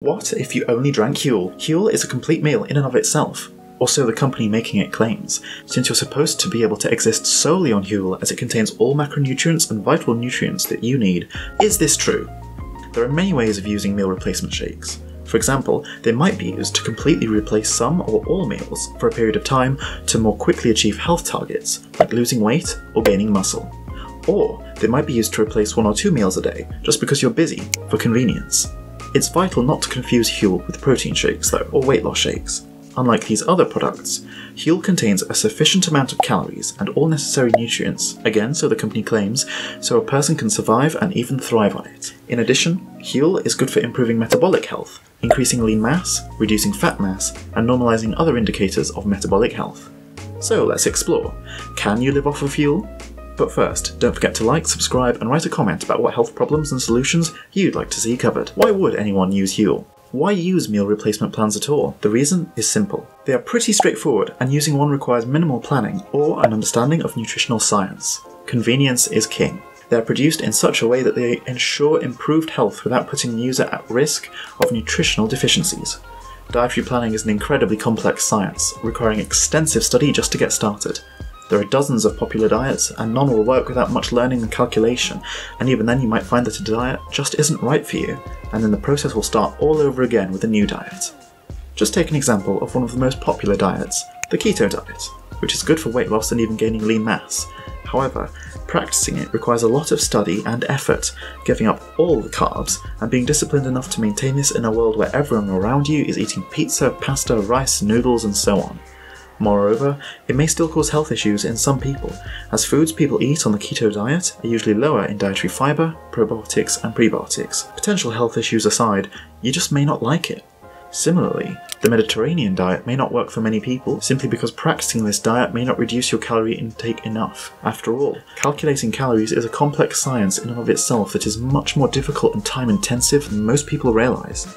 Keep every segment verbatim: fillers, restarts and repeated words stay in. What if you only drank Huel? Huel is a complete meal in and of itself, or so the company making it claims, since you're supposed to be able to exist solely on Huel as it contains all macronutrients and vital nutrients that you need. Is this true? There are many ways of using meal replacement shakes. For example, they might be used to completely replace some or all meals for a period of time to more quickly achieve health targets, like losing weight or gaining muscle. Or they might be used to replace one or two meals a day, just because you're busy, for convenience. It's vital not to confuse Huel with protein shakes though, or weight loss shakes. Unlike these other products, Huel contains a sufficient amount of calories and all necessary nutrients, again so the company claims, so a person can survive and even thrive on it. In addition, Huel is good for improving metabolic health, increasing lean mass, reducing fat mass, and normalizing other indicators of metabolic health. So let's explore. Can you live off of Huel? But first, don't forget to like, subscribe, and write a comment about what health problems and solutions you'd like to see covered. Why would anyone use Huel? Why use meal replacement plans at all? The reason is simple. They are pretty straightforward, and using one requires minimal planning or an understanding of nutritional science. Convenience is king. They are produced in such a way that they ensure improved health without putting the user at risk of nutritional deficiencies. Dietary planning is an incredibly complex science, requiring extensive study just to get started. There are dozens of popular diets, and none will work without much learning and calculation, and even then you might find that a diet just isn't right for you, and then the process will start all over again with a new diet. Just take an example of one of the most popular diets, the keto diet, which is good for weight loss and even gaining lean mass. However, practicing it requires a lot of study and effort, giving up all the carbs, and being disciplined enough to maintain this in a world where everyone around you is eating pizza, pasta, rice, noodles, and so on. Moreover, it may still cause health issues in some people, as foods people eat on the keto diet are usually lower in dietary fibre, probiotics and prebiotics. Potential health issues aside, you just may not like it. Similarly, the Mediterranean diet may not work for many people, simply because practicing this diet may not reduce your calorie intake enough. After all, calculating calories is a complex science in and of itself that is much more difficult and time-intensive than most people realise.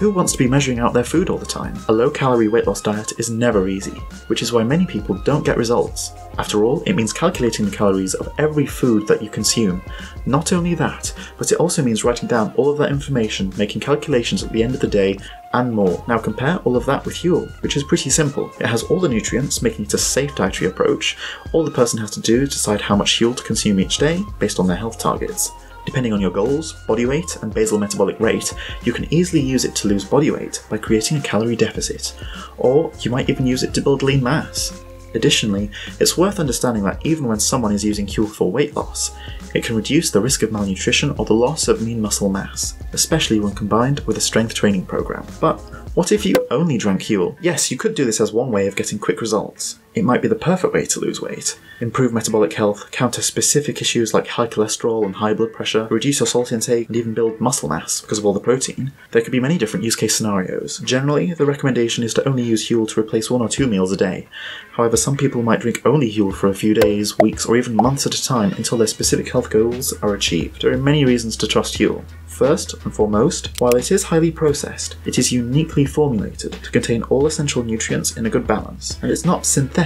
Who wants to be measuring out their food all the time? A low-calorie weight loss diet is never easy, which is why many people don't get results. After all, it means calculating the calories of every food that you consume. Not only that, but it also means writing down all of that information, making calculations at the end of the day, and more. Now compare all of that with Huel, which is pretty simple. It has all the nutrients, making it a safe dietary approach. All the person has to do is decide how much Huel to consume each day, based on their health targets. Depending on your goals, body weight, and basal metabolic rate, you can easily use it to lose body weight by creating a calorie deficit, or you might even use it to build lean mass. Additionally, it's worth understanding that even when someone is using Huel for weight loss, it can reduce the risk of malnutrition or the loss of lean muscle mass, especially when combined with a strength training program. But what if you only drank Huel? Yes, you could do this as one way of getting quick results. It might be the perfect way to lose weight, improve metabolic health, counter specific issues like high cholesterol and high blood pressure, reduce your salt intake, and even build muscle mass because of all the protein. There could be many different use case scenarios. Generally, the recommendation is to only use Huel to replace one or two meals a day. However, some people might drink only Huel for a few days, weeks, or even months at a time until their specific health goals are achieved. There are many reasons to trust Huel. First and foremost, while it is highly processed, it is uniquely formulated to contain all essential nutrients in a good balance, and it's not synthetic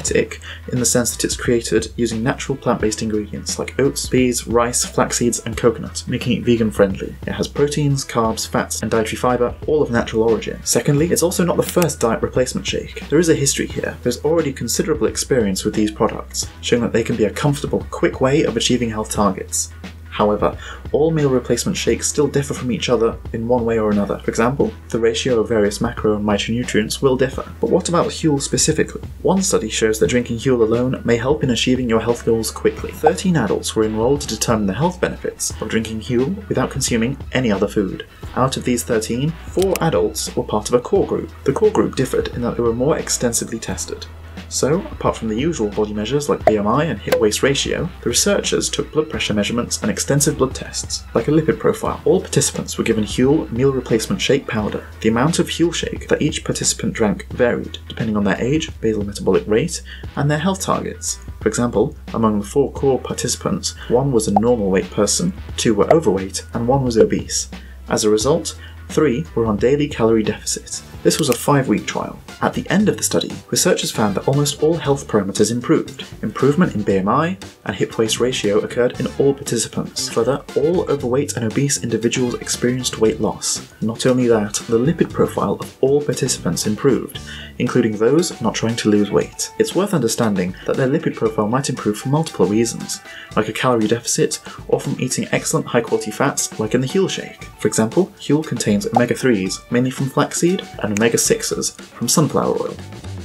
in the sense that it's created using natural plant-based ingredients like oats, peas, rice, flax seeds, and coconut, making it vegan-friendly. It has proteins, carbs, fats, and dietary fibre, all of natural origin. Secondly, it's also not the first diet replacement shake. There is a history here. There's already considerable experience with these products, showing that they can be a comfortable, quick way of achieving health targets. However, all meal replacement shakes still differ from each other in one way or another. For example, the ratio of various macro and micronutrients will differ. But what about Huel specifically? One study shows that drinking Huel alone may help in achieving your health goals quickly. thirteen adults were enrolled to determine the health benefits of drinking Huel without consuming any other food. Out of these thirteen, four adults were part of a core group. The core group differed in that they were more extensively tested. So, apart from the usual body measures like B M I and hip-waist ratio, the researchers took blood pressure measurements and extensive blood tests, like a lipid profile. All participants were given Huel meal replacement shake powder. The amount of Huel shake that each participant drank varied, depending on their age, basal metabolic rate, and their health targets. For example, among the four core participants, one was a normal weight person, two were overweight, and one was obese. As a result, three were on daily calorie deficits. This was a five-week trial. At the end of the study, researchers found that almost all health parameters improved. Improvement in B M I and hip-waist ratio occurred in all participants. Further, all overweight and obese individuals experienced weight loss. Not only that, the lipid profile of all participants improved, including those not trying to lose weight. It's worth understanding that their lipid profile might improve for multiple reasons, like a calorie deficit or from eating excellent high-quality fats like in the Huel shake. For example, Huel contains omega threes mainly from flaxseed and omega sixes from sunflower oil.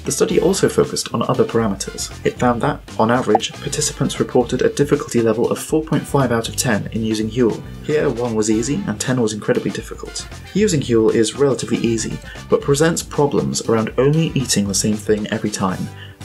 The study also focused on other parameters. It found that, on average, participants reported a difficulty level of four point five out of ten in using Huel. Here, one was easy and ten was incredibly difficult. Using Huel is relatively easy, but presents problems around only eating the same thing every time,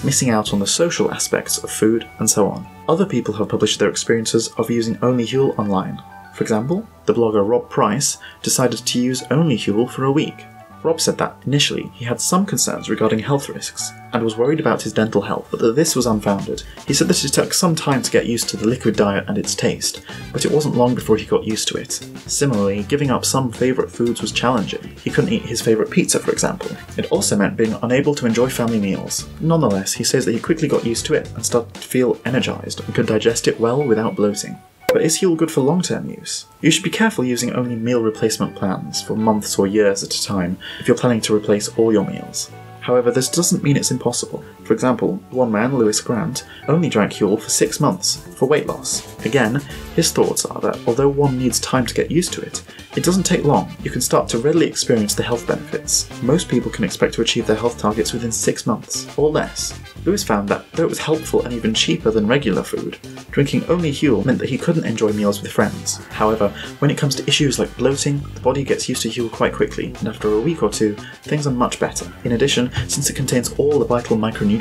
missing out on the social aspects of food, and so on. Other people have published their experiences of using only Huel online. For example, the blogger Rob Price decided to use only Huel for a week. Rob said that, initially, he had some concerns regarding health risks, and was worried about his dental health, but that this was unfounded. He said that it took some time to get used to the liquid diet and its taste, but it wasn't long before he got used to it. Similarly, giving up some favourite foods was challenging. He couldn't eat his favourite pizza, for example. It also meant being unable to enjoy family meals. Nonetheless, he says that he quickly got used to it and started to feel energised and could digest it well without bloating. But is Huel good for long-term use? You should be careful using only meal replacement plans for months or years at a time if you're planning to replace all your meals. However, this doesn't mean it's impossible. For example, one man, Lewis Grant, only drank Huel for six months for weight loss. Again, his thoughts are that although one needs time to get used to it, it doesn't take long. You can start to readily experience the health benefits. Most people can expect to achieve their health targets within six months, or less. Lewis found that, though it was helpful and even cheaper than regular food, drinking only Huel meant that he couldn't enjoy meals with friends. However, when it comes to issues like bloating, the body gets used to Huel quite quickly, and after a week or two, things are much better. In addition, since it contains all the vital micronutrients,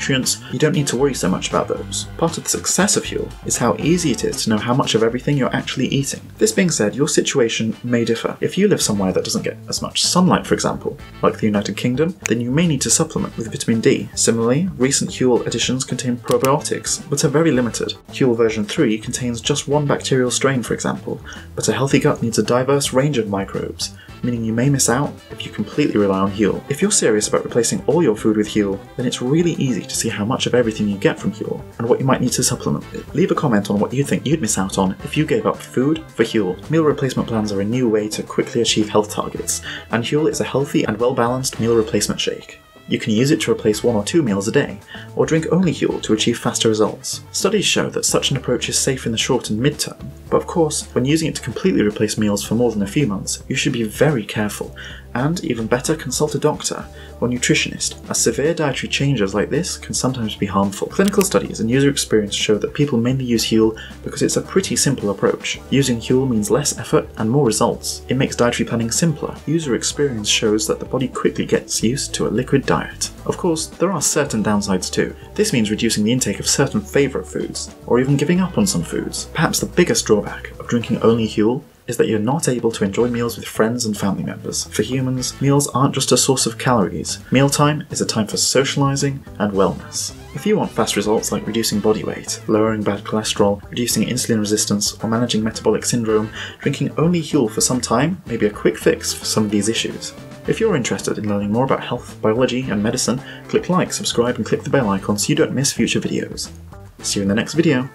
you don't need to worry so much about those. Part of the success of Huel is how easy it is to know how much of everything you're actually eating. This being said, your situation may differ. If you live somewhere that doesn't get as much sunlight, for example, like the United Kingdom, then you may need to supplement with vitamin D. Similarly, recent Huel editions contain probiotics, but are very limited. Huel version three contains just one bacterial strain, for example, but a healthy gut needs a diverse range of microbes, meaning you may miss out if you completely rely on Huel. If you're serious about replacing all your food with Huel, then it's really easy to see how much of everything you get from Huel and what you might need to supplement with. Leave a comment on what you think you'd miss out on if you gave up food for Huel. Meal replacement plans are a new way to quickly achieve health targets, and Huel is a healthy and well-balanced meal replacement shake. You can use it to replace one or two meals a day, or drink only Huel to achieve faster results. Studies show that such an approach is safe in the short and mid-term, but of course, when using it to completely replace meals for more than a few months, you should be very careful, and, even better, consult a doctor or nutritionist, as severe dietary changes like this can sometimes be harmful. Clinical studies and user experience show that people mainly use Huel because it's a pretty simple approach. Using Huel means less effort and more results. It makes dietary planning simpler. User experience shows that the body quickly gets used to a liquid diet. Of course, there are certain downsides too. This means reducing the intake of certain favourite foods, or even giving up on some foods. Perhaps the biggest drawback of drinking only Huel is that you're not able to enjoy meals with friends and family members. For humans, meals aren't just a source of calories. Mealtime is a time for socializing and wellness. If you want fast results like reducing body weight, lowering bad cholesterol, reducing insulin resistance, or managing metabolic syndrome, drinking only Huel for some time may be a quick fix for some of these issues. If you're interested in learning more about health, biology, and medicine, click like, subscribe, and click the bell icon so you don't miss future videos. See you in the next video.